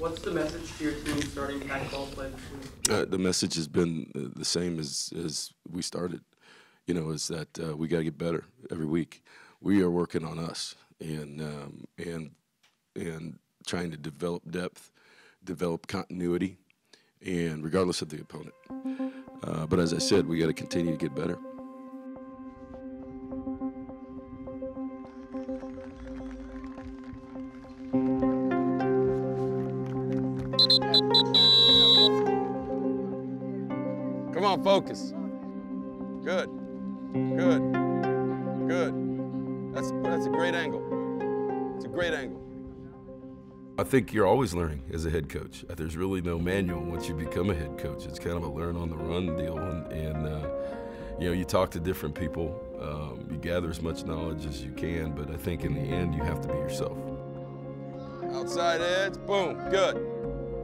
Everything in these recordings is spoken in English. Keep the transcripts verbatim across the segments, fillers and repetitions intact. What's the message to your team starting Pac twelve play this year? Uh, the message has been the same as, as we started, you know, is that uh, we got to get better every week. We are working on us and, um, and, and trying to develop depth, develop continuity, and regardless of the opponent. Uh, but as I said, we got to continue to get better. Come on, focus. Good, good, good. That's, that's a great angle. It's a great angle. I think you're always learning as a head coach. There's really no manual once you become a head coach. It's kind of a learn on the run deal. And, and uh, you know, you talk to different people. Um, you gather as much knowledge as you can, but I think in the end, you have to be yourself. Outside edge, boom, good.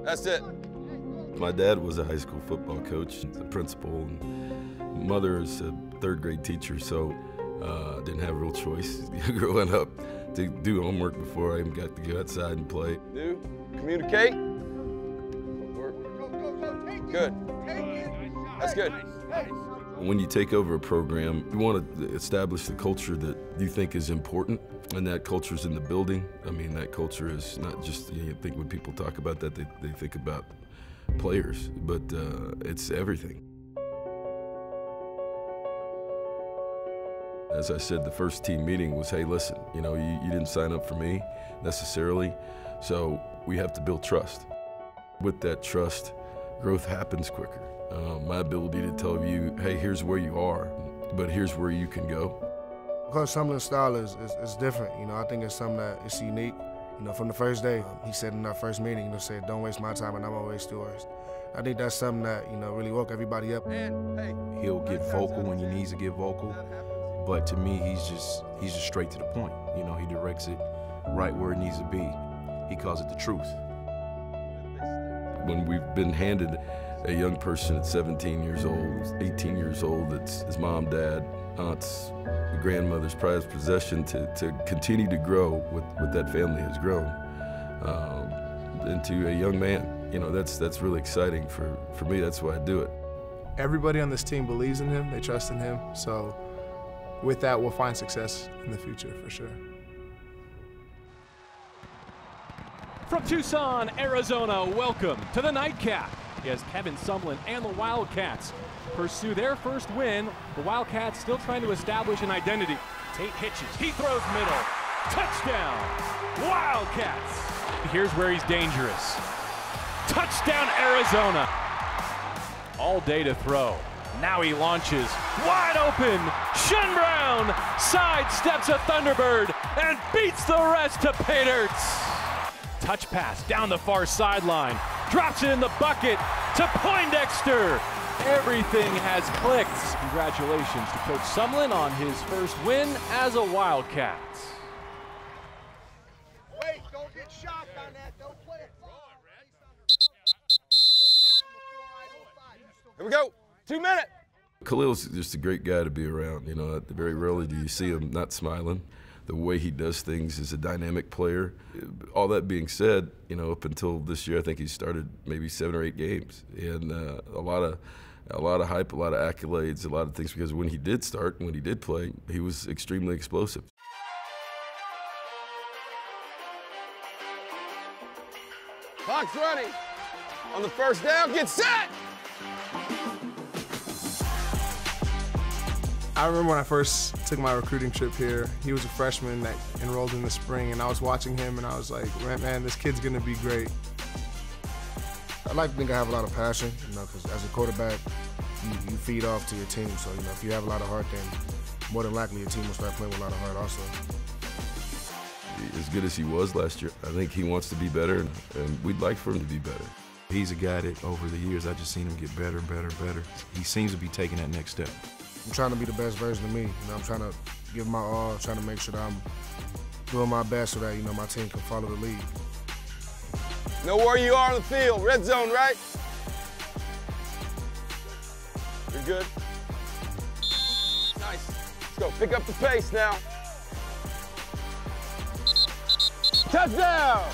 That's it. My dad was a high school football coach, the principal, and mother is a third grade teacher, so uh, didn't have a real choice growing up to do homework before I even got to go outside and play. Do, communicate. Good. That's good. When you take over a program, you want to establish the culture that you think is important, and that culture's in the building. I mean, that culture is not just, you know, I think when people talk about that, they, they think about players, but uh, it's everything. As I said, the first team meeting was, hey, listen, you know, you, you didn't sign up for me necessarily, so we have to build trust. With that trust, growth happens quicker. Uh, my ability to tell you, hey, here's where you are, but here's where you can go. Coach Sumlin's style is, is, is different, you know. I think it's something that is unique. You know, from the first day, he said in our first meeting, you know, said, don't waste my time and I'm gonna waste yours. I think that's something that, you know, really woke everybody up. And, hey, he'll get vocal when he needs to get vocal, but to me, he's just, he's just straight to the point. You know, he directs it right where it needs to be. He calls it the truth. When we've been handed a young person at seventeen years old, eighteen years old, that's his mom, dad, aunt's, grandmother's prized possession, to, to continue to grow with what that family has grown um, into a young man. You know, that's, that's really exciting for, for me. That's why I do it. Everybody on this team believes in him. They trust in him. So with that, we'll find success in the future for sure. From Tucson, Arizona, welcome to the nightcap as Kevin Sumlin and the Wildcats pursue their first win. The Wildcats still trying to establish an identity. Tate hitches, he throws middle, touchdown, Wildcats. Here's where he's dangerous. Touchdown, Arizona. All day to throw. Now he launches, wide open. Sean Brown sidesteps a Thunderbird and beats the rest to pay dirt. Touch pass down the far sideline. Drops it in the bucket to Poindexter. Everything has clicked. Congratulations to Coach Sumlin on his first win as a Wildcat. Wait, don't get shot on that. Don't play it. Here we go. Two minutes. Khalil's just a great guy to be around. You know, very rarely do you see him not smiling. The way he does things is a dynamic player. All that being said, you know, up until this year, I think he started maybe seven or eight games, and uh, a lot of, a lot of hype, a lot of accolades, a lot of things. Because when he did start, when he did play, he was extremely explosive. Clock's running. On the first down, get set. I remember when I first took my recruiting trip here, he was a freshman that enrolled in the spring, and I was watching him and I was like, man, this kid's gonna be great. I like to think I have a lot of passion, you know, because as a quarterback, you, you feed off to your team. So, you know, if you have a lot of heart, then more than likely your team will start playing with a lot of heart also. As good as he was last year, I think he wants to be better, and, and we'd like for him to be better. He's a guy that over the years, I've just seen him get better and better and better. He seems to be taking that next step. I'm trying to be the best version of me. You know, I'm trying to give my all, I'm trying to make sure that I'm doing my best so that, you know, my team can follow the lead. Know where you are on the field. Red zone, right? You're good. Nice. Let's go. Pick up the pace now. Touchdown!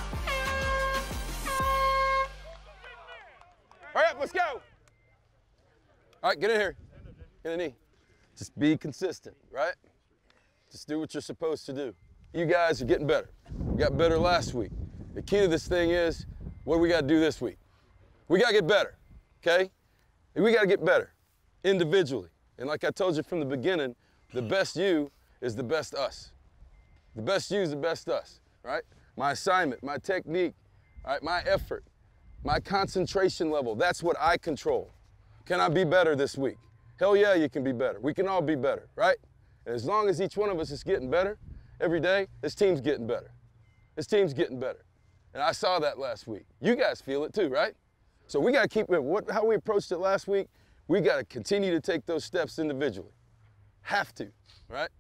let's go. All right, get in here. Get in the knee. Just be consistent, right? Just do what you're supposed to do. You guys are getting better. We got better last week. The key to this thing is, what do we got to do this week? We got to get better, okay? And we got to get better individually. And like I told you from the beginning, the best you is the best us. The best you is the best us, right? My assignment, my technique, all right, my effort, my concentration level, that's what I control. Can I be better this week? Hell yeah, you can be better. We can all be better, right? And as long as each one of us is getting better every day, this team's getting better. This team's getting better. And I saw that last week. You guys feel it too, right? So we got to keep it. What, how we approached it last week, we got to continue to take those steps individually. Have to, right?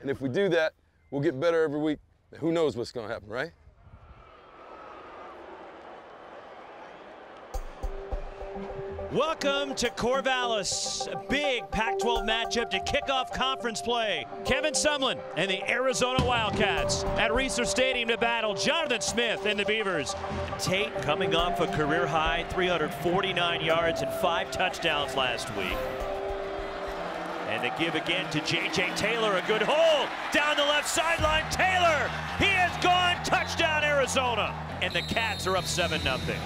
And if we do that, we'll get better every week. Who knows what's going to happen, right? Welcome to Corvallis, a big Pac twelve matchup to kick off conference play. Kevin Sumlin and the Arizona Wildcats at Reser Stadium to battle Jonathan Smith and the Beavers. Tate coming off a career-high three hundred forty-nine yards and five touchdowns last week. And the give again to J J Taylor, a good hole down the left sideline. Taylor, he is gone, touchdown Arizona. And the Cats are up seven nothing.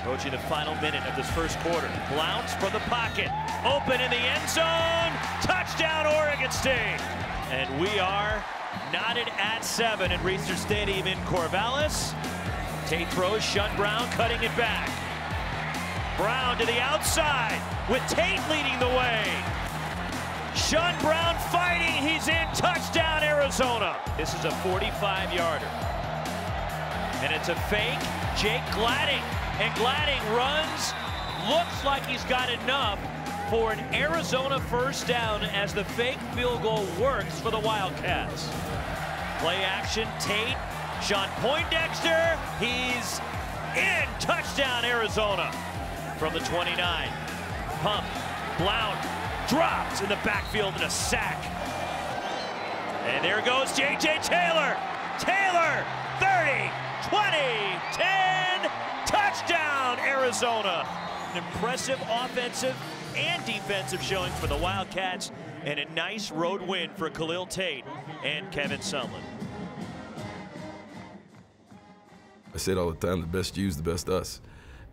Approaching the final minute of this first quarter. Bounce from the pocket, open in the end zone, touchdown Oregon State. And we are knotted at seven at Reser Stadium in Corvallis. Tate throws, Sean Brown cutting it back. Brown to the outside with Tate leading the way. Sean Brown fighting, he's in, touchdown Arizona. This is a forty-five yarder. And it's a fake, Jake Gladding. And Gladding runs, looks like he's got enough for an Arizona first down as the fake field goal works for the Wildcats. Play action, Tate, Sean Poindexter, he's in, touchdown Arizona. From the twenty-nine, pump, Blount, drops in the backfield in a sack. And there goes J J Taylor. Taylor, thirty, twenty, ten. Touchdown, Arizona. An impressive offensive and defensive showing for the Wildcats and a nice road win for Khalil Tate and Kevin Sumlin. I say it all the time, the best you is the best us.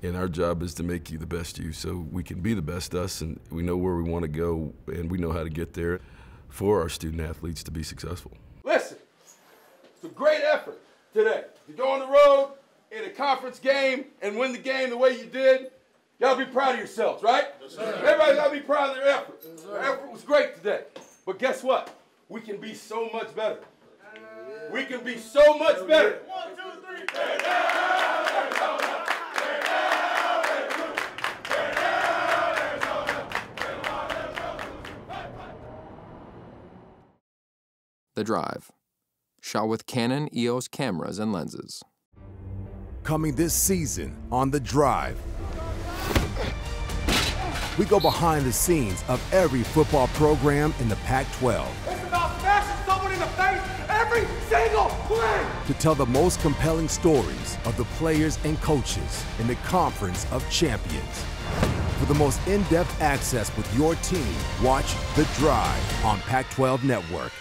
And our job is to make you the best you so we can be the best us, and we know where we want to go and we know how to get there for our student athletes to be successful. Listen, it's a great effort today to go on the road in a conference game and win the game the way you did. Y'all be proud of yourselves, right? Yes, sir. Everybody gotta be proud of their effort. Yes, their effort was great today. But guess what? We can be so much better. Yeah. We can be so much better. One, two, three, get down, Arizona! Get down, Arizona! Get down, Arizona! Get down, Arizona! The Drive. Shot with Canon E O S cameras and lenses. Coming this season on The Drive, we go behind the scenes of every football program in the Pac twelve. It's about smashing someone in the face every single play! To tell the most compelling stories of the players and coaches in the Conference of Champions. For the most in-depth access with your team, watch The Drive on Pac twelve Network.